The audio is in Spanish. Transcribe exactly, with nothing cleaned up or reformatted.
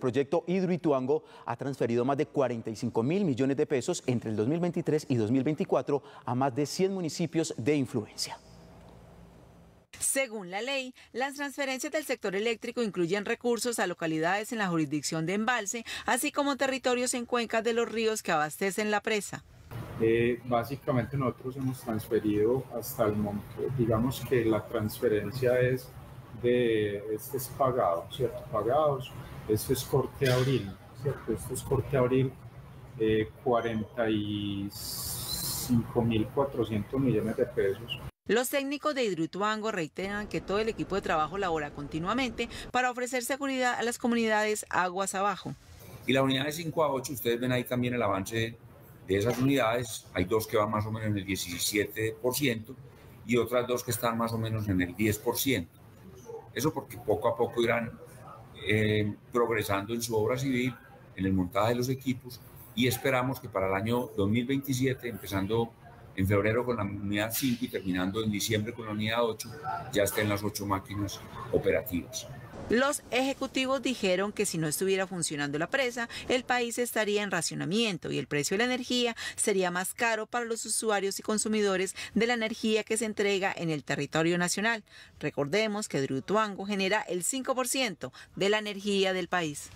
proyecto Hidroituango ha transferido más de cuarenta y cinco mil millones de pesos entre el dos mil veintitrés y dos mil veinticuatro a más de cien municipios de influencia. Según la ley, las transferencias del sector eléctrico incluyen recursos a localidades en la jurisdicción de embalse, así como territorios en cuencas de los ríos que abastecen la presa. Eh, básicamente nosotros hemos transferido hasta el monto, digamos que la transferencia es de, este es pagado, ¿cierto? Pagados, este es corte abril, ¿cierto? Este es corte abril, eh, cuarenta y cinco mil cuatrocientos millones de pesos. Los técnicos de Hidroituango reiteran que todo el equipo de trabajo labora continuamente para ofrecer seguridad a las comunidades aguas abajo. Y la unidad de cinco a ocho, ustedes ven ahí también el avance de esas unidades. Hay dos que van más o menos en el diecisiete por ciento y otras dos que están más o menos en el diez por ciento. Eso porque poco a poco irán eh, progresando en su obra civil, en el montaje de los equipos, y esperamos que para el año dos mil veintisiete, empezando en febrero con la unidad cinco y terminando en diciembre con la unidad ocho, ya estén las ocho máquinas operativas. Los ejecutivos dijeron que si no estuviera funcionando la presa, el país estaría en racionamiento y el precio de la energía sería más caro para los usuarios y consumidores de la energía que se entrega en el territorio nacional. Recordemos que Hidroituango genera el cinco por ciento de la energía del país.